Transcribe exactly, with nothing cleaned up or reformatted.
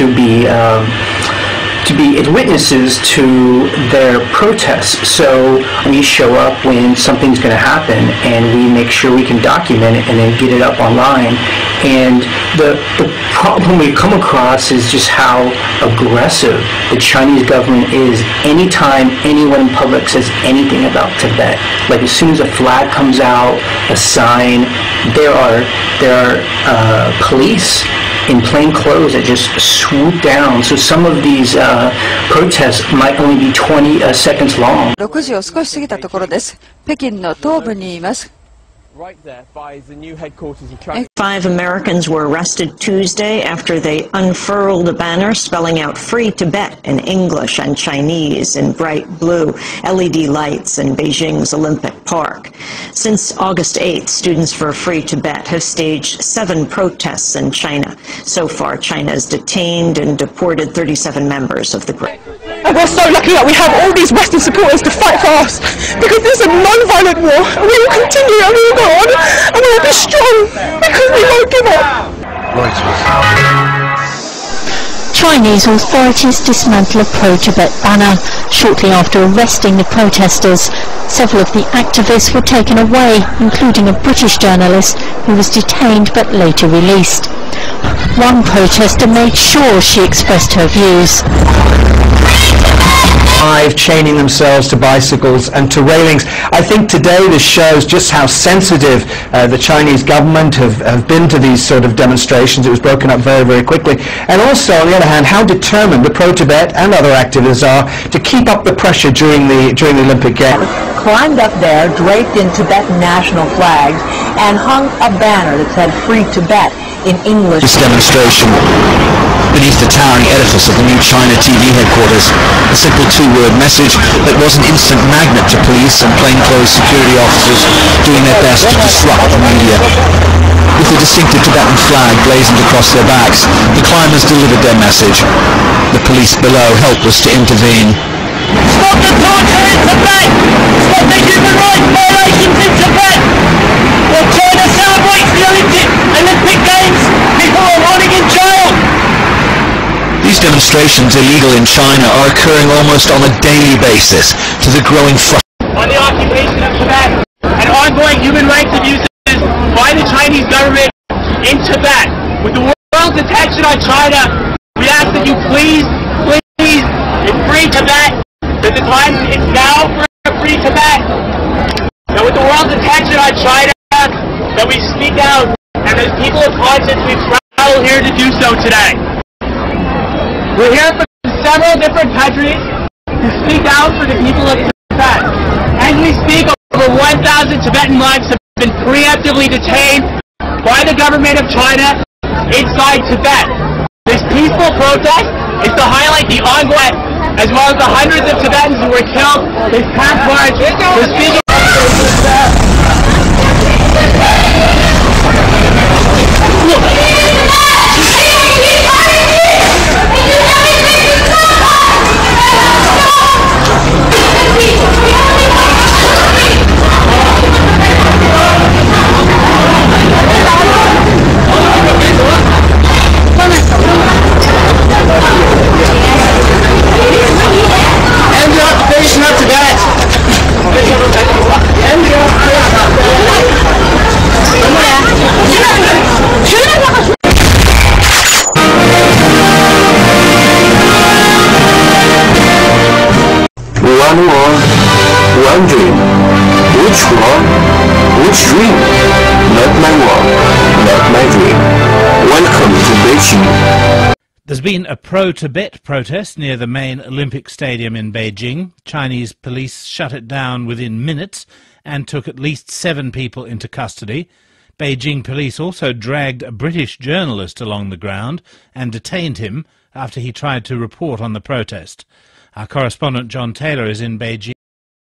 to be um, to be witnesses to their protests. So we show up when something's going to happen, and we make sure we can document it and then get it up online. And the, the problem we come across is just how aggressive the Chinese government is anytime anyone in public says anything about Tibet. Like, as soon as a flag comes out, a sign, there are, there are uh, police in plain clothes that just swoop down. So some of these uh, protests might only be twenty uh, seconds long. six時を少し過ぎたところです。北京の東部にいます。Five Americans were arrested Tuesday after they unfurled a banner spelling out Free Tibet in English and Chinese in bright blue L E D lights in Beijing's Olympic Park. Since August eighth, Students for Free Tibet have staged seven protests in China. So far, China has detained and deported thirty-seven members of the group. And we're so lucky that we have all these Western supporters to fight for us, because this is a non-violent war, and we will continue, and we will go on, and we will be strong, because we won't give up. Chinese authorities dismantle a pro-Tibet banner shortly after arresting the protesters. Several of the activists were taken away, including a British journalist who was detained but later released. One protester made sure she expressed her views. Five chaining themselves to bicycles and to railings. I think today this shows just how sensitive uh, the Chinese government have, have been to these sort of demonstrations. It was broken up very, very quickly. And also, on the other hand, how determined the pro-Tibet and other activists are to keep up the pressure during the, during the Olympic Games. Climbed up there, draped in Tibetan national flags, and hung a banner that said Free Tibet in English. This demonstration beneath the towering edifice of the new China T V headquarters, a simple two-word message that was an instant magnet to police and plainclothes security officers doing their best to disrupt the media. With the distinctive Tibetan flag blazoned across their backs, the climbers delivered their message. The police below helpless to intervene. Stop the torture in Tibet! Stop the human rights violations in Tibet! While China celebrates the Olympic, Olympic Games, people are running in jail! These demonstrations, illegal in China, are occurring almost on a daily basis to the growing frustration on the occupation of Tibet and ongoing human rights abuses by the Chinese government in Tibet. With the world's attention on China, we ask that you please, please, free Tibet. The time is now for Free Tibet. Now, with the world's attention on China, that we speak out, and as people of conscience, we travel here to do so today. We're here from several different countries to speak out for the people of Tibet. As we speak, over one thousand Tibetan lives have been preemptively detained by the government of China inside Tibet. This peaceful protest is to highlight the ongoing, as well as the hundreds of Tibetans who were killed this past March for speaking. One world, one dream, which world, which dream, not my world, not my dream. Welcome to Beijing. There's been a pro-Tibet protest near the main Olympic Stadium in Beijing. Chinese police shut it down within minutes and took at least seven people into custody. Beijing police also dragged a British journalist along the ground and detained him after he tried to report on the protest. Our correspondent John Taylor is in Beijing.